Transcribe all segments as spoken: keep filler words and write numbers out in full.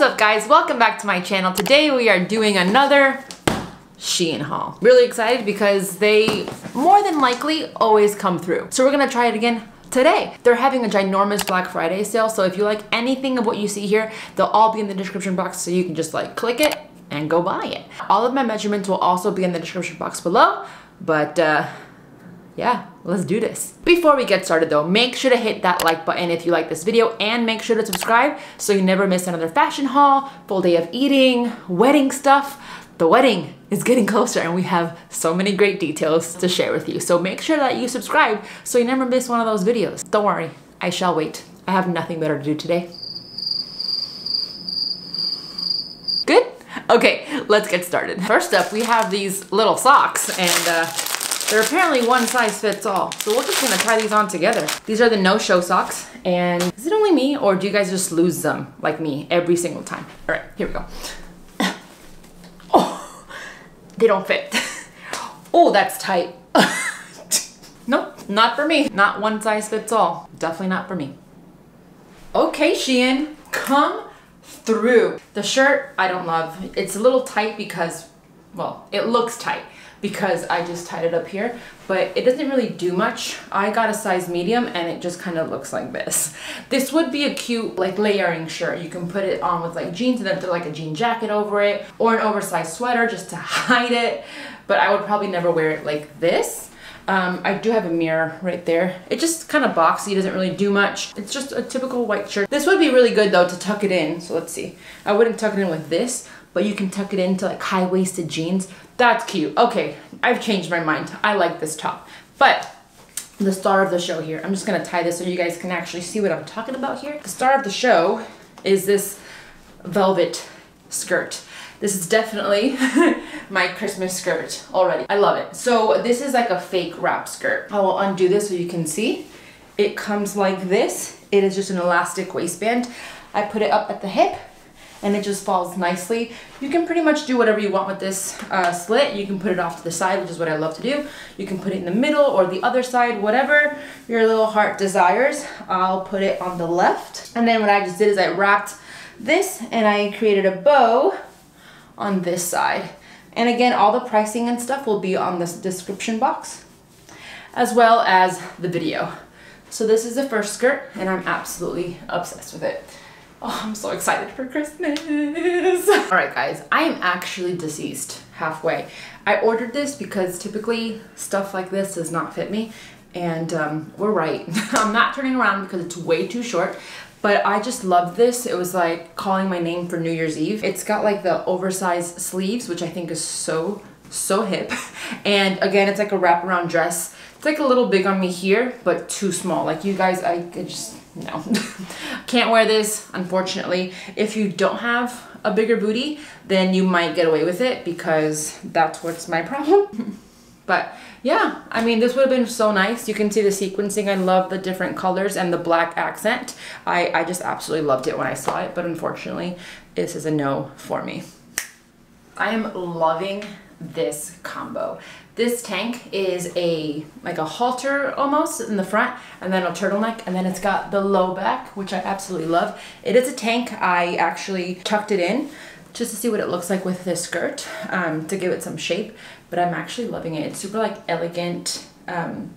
What's up, guys? Welcome back to my channel. Today we are doing another Shein haul. Really excited because they more than likely always come through. So we're gonna try it again today. They're having a ginormous Black Friday sale, so if you like anything of what you see here, they'll all be in the description box, so you can just like click it and go buy it. All of my measurements will also be in the description box below, but uh, yeah, let's do this. Before we get started though, make sure to hit that like button if you like this video, and make sure to subscribe so you never miss another fashion haul, full day of eating, wedding stuff. The wedding is getting closer and we have so many great details to share with you. So make sure that you subscribe so you never miss one of those videos. Don't worry, I shall wait. I have nothing better to do today. Good? Okay, let's get started. First up, we have these little socks, and uh, they're apparently one size fits all. So we're just gonna try these on together. These are the no-show socks, and is it only me or do you guys just lose them like me every single time? All right, here we go. They don't fit. Oh, that's tight. Nope, not for me. Not one size fits all. Definitely not for me. Okay, Shein, come through. The shirt, I don't love. It's a little tight because, well, it looks tight because I just tied it up here, but it doesn't really do much. I got a size medium and it just kind of looks like this. This would be a cute like layering shirt. You can put it on with like jeans and then throw like a jean jacket over it, or an oversized sweater just to hide it, but I would probably never wear it like this. Um, I do have a mirror right there. It's just kind of boxy, doesn't really do much. It's just a typical white shirt. This would be really good though to tuck it in, so let's see. I wouldn't tuck it in with this, but you can tuck it into like high-waisted jeans. That's cute. Okay, I've changed my mind. I like this top. But the star of the show here, I'm just gonna tie this so you guys can actually see what I'm talking about here. The star of the show is this velvet skirt. This is definitely my Christmas skirt already. I love it. So this is like a fake wrap skirt. I will undo this so you can see. It comes like this. It is just an elastic waistband. I put it up at the hip, and it just falls nicely. You can pretty much do whatever you want with this uh, slit. You can put it off to the side, which is what I love to do. You can put it in the middle or the other side, whatever your little heart desires. I'll put it on the left. And then what I just did is I wrapped this and I created a bow on this side. And again, all the pricing and stuff will be on this description box, as well as the video. So this is the first skirt and I'm absolutely obsessed with it. Oh, I'm so excited for Christmas. All right, guys, I am actually deceased halfway. I ordered this because typically stuff like this does not fit me, and um, we're right. I'm not turning around because it's way too short, but I just loved this. It was like calling my name for New Year's Eve. It's got like the oversized sleeves, which I think is so, so hip. And again, it's like a wraparound dress. It's like a little big on me here, but too small. Like you guys, I could just, no. Can't wear this, unfortunately. If you don't have a bigger booty, then you might get away with it because that's what's my problem. But yeah, I mean, this would have been so nice. You can see the sequencing. I love the different colors and the black accent. I, I just absolutely loved it when I saw it, but unfortunately, this is a no for me. I am loving this combo. This tank is a like a halter almost in the front, and then a turtleneck, and then it's got the low back, which I absolutely love. It is a tank. I actually tucked it in just to see what it looks like with this skirt, um, to give it some shape, but I'm actually loving it. It's super like elegant, um,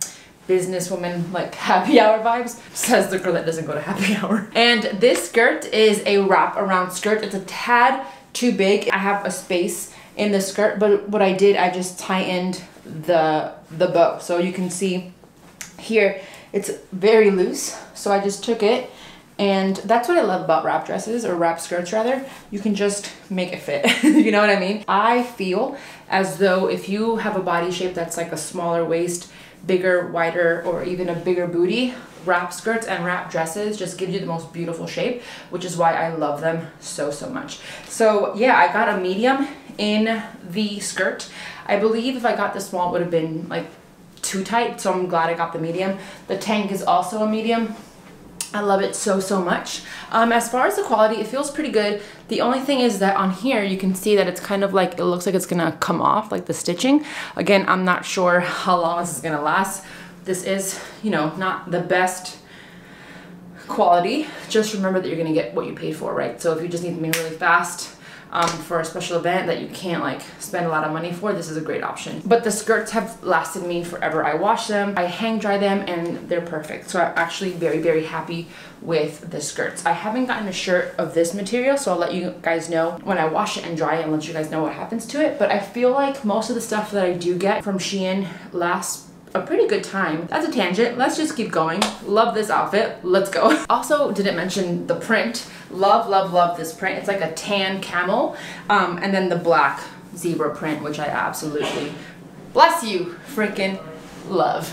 businesswoman, like happy hour vibes, says the girl that doesn't go to happy hour. And this skirt is a wrap around skirt. It's a tad too big. I have a space in the skirt, but what I did, I just tightened the the bow, so you can see here it's very loose, so I just took it, and that's what I love about wrap dresses, or wrap skirts rather. You can just make it fit. You know what I mean? I feel as though if you have a body shape that's like a smaller waist, bigger, wider, or even a bigger booty, wrap skirts and wrap dresses just give you the most beautiful shape, which is why I love them so, so much. So yeah, I got a medium in the skirt. I believe if I got the small, it would have been like too tight, so I'm glad I got the medium. The tank is also a medium. I love it so, so much. Um, as far as the quality, it feels pretty good. The only thing is that on here, you can see that it's kind of like, it looks like it's gonna come off, like the stitching. Again, I'm not sure how long this is gonna last. This is, you know, not the best quality, just remember that you're going to get what you paid for, right? So if you just need something really fast um, for a special event that you can't like spend a lot of money for, this is a great option. But the skirts have lasted me forever. I wash them, I hang dry them, and they're perfect. So I'm actually very, very happy with the skirts. I haven't gotten a shirt of this material, so I'll let you guys know when I wash it and dry it and let you guys know what happens to it. But I feel like most of the stuff that I do get from Shein lasts a pretty good time. That's a tangent. Let's just keep going. Love this outfit. Let's go. Also didn't mention the print. Love, love, love this print. It's like a tan camel. Um, and then the black zebra print, which I absolutely, bless you, freaking love.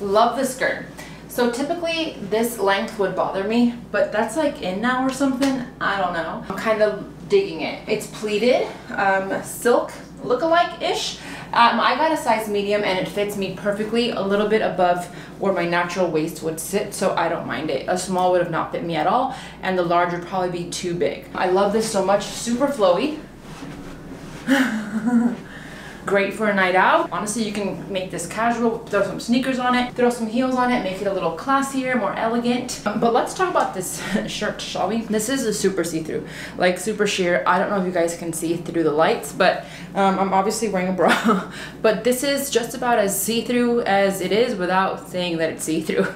Love the skirt. So typically this length would bother me, but that's like in now or something. I don't know. I'm kind of digging it. It's pleated, um, silk lookalike-ish. Um, I got a size medium and it fits me perfectly, a little bit above where my natural waist would sit, so I don't mind it. A small would have not fit me at all, and the large would probably be too big. I love this so much, super flowy. Great for a night out. Honestly, you can make this casual, throw some sneakers on it, throw some heels on it, make it a little classier, more elegant. Um, but let's talk about this shirt, shall we? This is a super see-through, like super sheer. I don't know if you guys can see through the lights, but um, I'm obviously wearing a bra. But this is just about as see-through as it is without saying that it's see-through.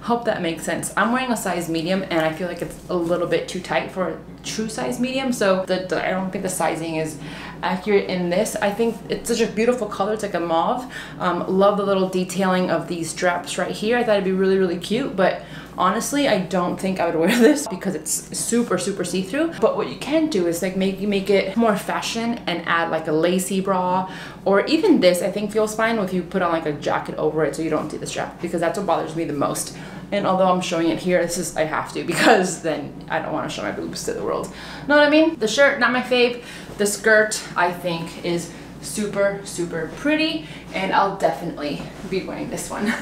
Hope that makes sense. I'm wearing a size medium and I feel like it's a little bit too tight for a true size medium, so the, the, I don't think the sizing is accurate in this. I think it's such a beautiful color. It's like a mauve. Um, love the little detailing of these straps right here. I thought it'd be really, really cute, but honestly, I don't think I would wear this because it's super, super see-through. But what you can do is like make you make it more fashion and add like a lacy bra, or even this I think feels fine if you put on like a jacket over it so you don't see the strap, because that's what bothers me the most. And although I'm showing it here, this is, I have to, because then I don't want to show my boobs to the world. Know what I mean? The shirt, not my fave. The skirt, I think, is super, super pretty, and I'll definitely be wearing this one.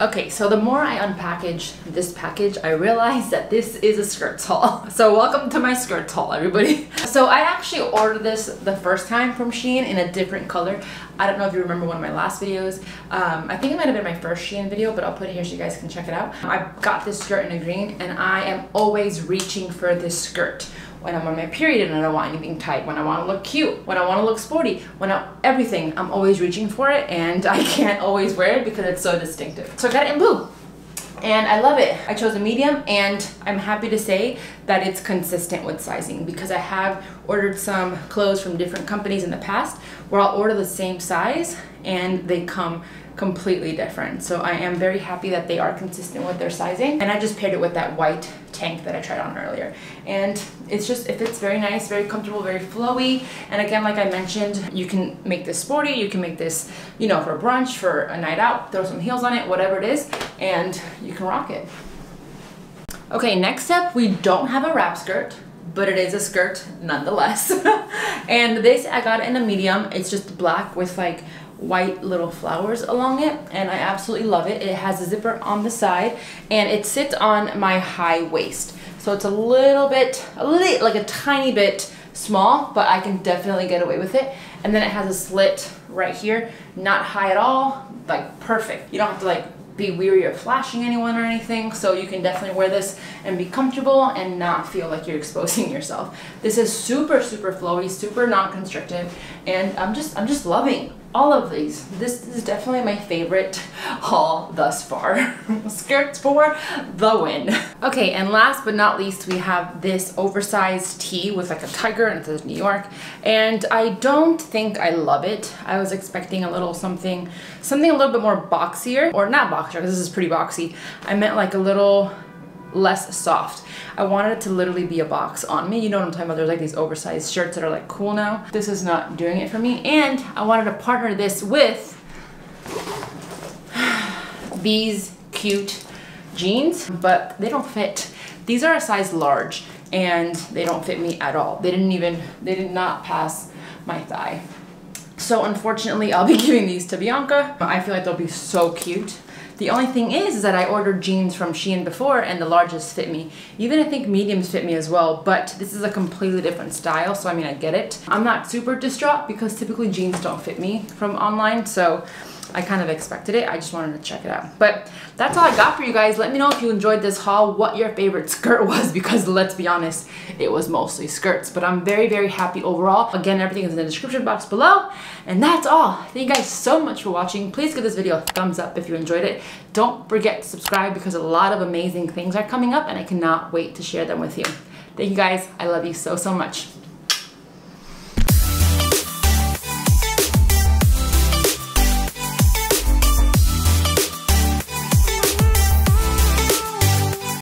Okay, so the more I unpackage this package, I realize that this is a skirts haul. So welcome to my skirts haul, everybody. So I actually ordered this the first time from Shein in a different color. I don't know if you remember one of my last videos. Um, I think it might have been my first Shein video, but I'll put it here so you guys can check it out. I got this skirt in a green, and I am always reaching for this skirt when I'm on my period and I don't want anything tight, when I want to look cute, when I want to look sporty, when I, everything, I'm always reaching for it, and I can't always wear it because it's so distinctive. So I got it in blue and I love it. I chose a medium, and I'm happy to say that it's consistent with sizing, because I have ordered some clothes from different companies in the past where I'll order the same size and they come completely different. So I am very happy that they are consistent with their sizing, and I just paired it with that white tank that I tried on earlier, and it's just, it fits very nice, very comfortable, very flowy. And again, like I mentioned, you can make this sporty, you can make this, you know, for brunch, for a night out, throw some heels on it, whatever it is, and you can rock it. Okay, next up, we don't have a wrap skirt, but it is a skirt nonetheless. And this I got in a medium. It's just black with like white little flowers along it, and I absolutely love it. It has a zipper on the side, and it sits on my high waist, so it's a little bit, a little, like a tiny bit small, but I can definitely get away with it. And then it has a slit right here, not high at all, like perfect. You don't have to like be weary of flashing anyone or anything, so you can definitely wear this and be comfortable and not feel like you're exposing yourself. This is super, super flowy, super non-constrictive, and I'm just, I'm just loving all of these. This is definitely my favorite haul thus far. Skirts for the win. Okay, and last but not least, we have this oversized tee with like a tiger, and it says New York, and I don't think I love it. I was expecting a little something, something a little bit more boxier, or not boxier, because this is pretty boxy. I meant like a little less soft. I wanted it to literally be a box on me. You know what I'm talking about. There's like these oversized shirts that are like cool now. This is not doing it for me. And I wanted to partner this with these cute jeans, but they don't fit. These are a size large and they don't fit me at all. They didn't even, they did not pass my thigh. So unfortunately, I'll be giving these to Bianca. I feel like they'll be so cute. The only thing is, is that I ordered jeans from Shein before, and the larges fit me. Even I think mediums fit me as well, but this is a completely different style, so I mean, I get it. I'm not super distraught because typically jeans don't fit me from online, so I kind of expected it. I just wanted to check it out. But that's all I got for you guys. Let me know if you enjoyed this haul, what your favorite skirt was, because let's be honest, it was mostly skirts. But I'm very, very happy overall. Again, everything is in the description box below. And that's all. Thank you guys so much for watching. Please give this video a thumbs up if you enjoyed it. Don't forget to subscribe because a lot of amazing things are coming up and I cannot wait to share them with you. Thank you guys. I love you so, so much.